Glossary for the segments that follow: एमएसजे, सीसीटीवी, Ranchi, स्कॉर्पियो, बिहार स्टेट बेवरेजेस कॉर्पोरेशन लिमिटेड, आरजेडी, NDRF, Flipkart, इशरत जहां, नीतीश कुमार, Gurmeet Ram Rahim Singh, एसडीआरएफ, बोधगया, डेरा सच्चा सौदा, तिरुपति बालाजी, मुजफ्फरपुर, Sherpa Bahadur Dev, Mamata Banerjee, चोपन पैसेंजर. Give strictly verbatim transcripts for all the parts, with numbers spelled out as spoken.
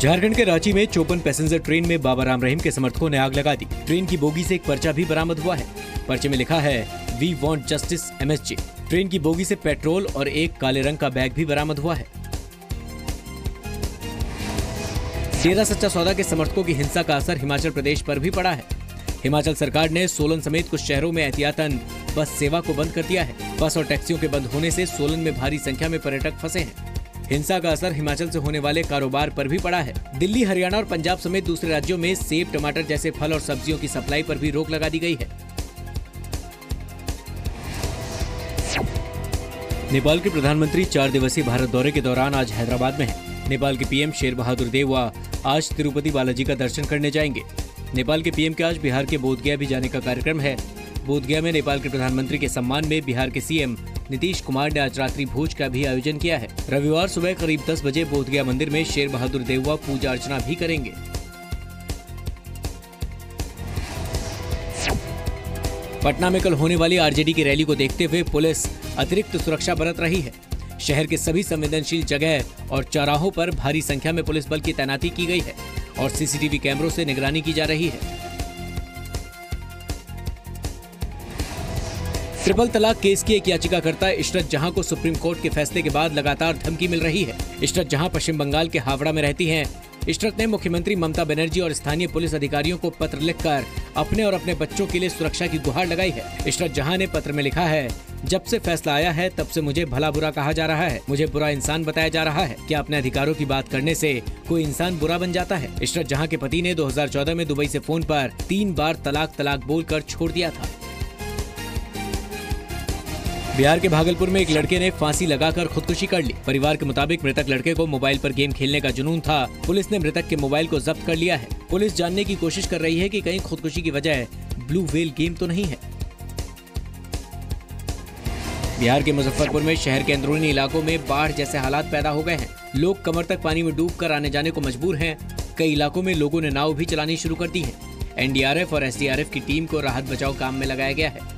झारखंड के रांची में चौपन पैसेंजर ट्रेन में बाबा राम रहीम के समर्थकों ने आग लगा दी। ट्रेन की बोगी से एक पर्चा भी बरामद हुआ है। पर्चे में लिखा है we want justice एमएसजे। Train की बोगी से पेट्रोल और एक काले रंग का बैग भी बरामद हुआ है। डेरा सच्चा सौदा के समर्थकों की हिंसा का असर हिमाचल प्रदेश पर भी पड़ा है। हिमाचल सरकार ने सोलन समेत कुछ शहरों में एहतियातन बस सेवा को बंद कर दिया है। बस और टैक्सियों के बंद होने से सोलन में भारी संख्या में पर्यटक फंसे हैं। हिंसा का असर हिमाचल से होने वाले कारोबार पर भी पड़ा है। दिल्ली, हरियाणा और पंजाब समेत दूसरे राज्यों में सेब, टमाटर जैसे फल और सब्जियों की सप्लाई पर भी रोक लगा दी गई है। नेपाल के प्रधानमंत्री चार दिवसीय भारत दौरे के दौरान आज हैदराबाद में हैं। नेपाल के पीएम शेर बहादुर देव आज तिरुपति बालाजी का दर्शन करने जाएंगे। नेपाल के पीएम के आज बिहार के बोधगया भी जाने का कार्यक्रम है। बोधगया में नेपाल के प्रधानमंत्री के सम्मान में बिहार के सीएम नीतीश कुमार ने आज रात्रि भोज का भी आयोजन किया है। रविवार सुबह करीब दस बजे बोधगया मंदिर में शेर बहादुर देव पूजा अर्चना भी करेंगे। पटना में कल होने वाली आरजेडी की रैली को देखते हुए पुलिस अतिरिक्त सुरक्षा बरत रही है। शहर के सभी संवेदनशील जगह और चौराहों पर भारी संख्या में पुलिस बल की तैनाती की गई है और सीसीटीवी कैमरों से निगरानी की जा रही है। ट्रिपल तलाक केस की एक याचिकाकर्ता इशरत जहां को सुप्रीम कोर्ट के फैसले के बाद लगातार धमकी मिल रही है। इशरत जहां पश्चिम बंगाल के हावड़ा में रहती हैं। इशरत ने मुख्यमंत्री ममता बनर्जी और स्थानीय पुलिस अधिकारियों को पत्र लिखकर अपने और अपने बच्चों के लिए सुरक्षा की गुहार लगाई है। इशरत जहां ने पत्र में लिखा है, जब से फैसला आया है तब से मुझे भला बुरा कहा जा रहा है, मुझे बुरा इंसान बताया जा रहा है। क्या अपने अधिकारों की बात करने से कोई इंसान बुरा बन जाता है? इशरत जहां के पति ने दो हज़ार चौदह में दुबई से फोन पर तीन बार तलाक तलाक बोलकर छोड़ दिया था। बिहार के भागलपुर में एक लड़के ने फांसी लगाकर खुदकुशी कर ली। परिवार के मुताबिक मृतक लड़के को मोबाइल पर गेम खेलने का जुनून था। पुलिस ने मृतक के मोबाइल को जब्त कर लिया है। पुलिस जानने की कोशिश कर रही है कि कहीं खुदकुशी की वजह ब्लू व्हेल गेम तो नहीं है। बिहार के मुजफ्फरपुर में शहर के अंदरूनी इलाकों में बाढ़ जैसे हालात पैदा हो गए हैं। लोग कमर तक पानी में डूब कर आने जाने को मजबूर हैं। कई इलाकों में लोगों ने नाव भी चलानी शुरू कर दी है। एनडीआरएफ और एसडीआरएफ की टीम को राहत बचाव काम में लगाया गया है।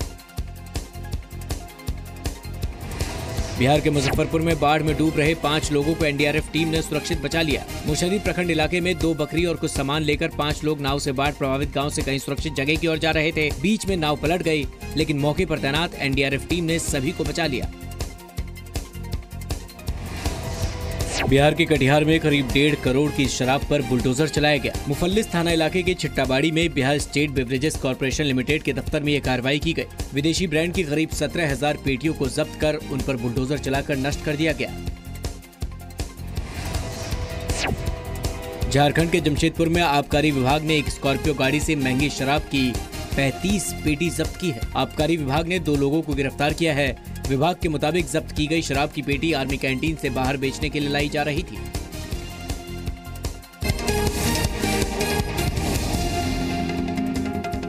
बिहार के मुजफ्फरपुर में बाढ़ में डूब रहे पाँच लोगों को एनडीआरएफ टीम ने सुरक्षित बचा लिया। मुशहरी प्रखंड इलाके में दो बकरी और कुछ सामान लेकर पाँच लोग नाव से बाढ़ प्रभावित गांव से कहीं सुरक्षित जगह की ओर जा रहे थे। बीच में नाव पलट गई, लेकिन मौके पर तैनात एनडीआरएफ टीम ने सभी को बचा लिया। बिहार के कटिहार में करीब डेढ़ करोड़ की शराब पर बुलडोजर चलाया गया। मुफल्लिस थाना इलाके के छिट्टाबाड़ी में बिहार स्टेट बेवरेजेस कॉर्पोरेशन लिमिटेड के दफ्तर में ये कार्रवाई की गई। विदेशी ब्रांड की करीब सत्रह हजार पेटियों को जब्त कर उन पर बुलडोजर चलाकर नष्ट कर दिया गया। झारखंड के जमशेदपुर में आबकारी विभाग ने एक स्कॉर्पियो गाड़ी से महंगी शराब की पैंतीस पेटी जब्त की है। आबकारी विभाग ने दो लोगों को गिरफ्तार किया है। विभाग के मुताबिक जब्त की गई शराब की पेटी आर्मी कैंटीन से बाहर बेचने के लिए लाई जा रही थी।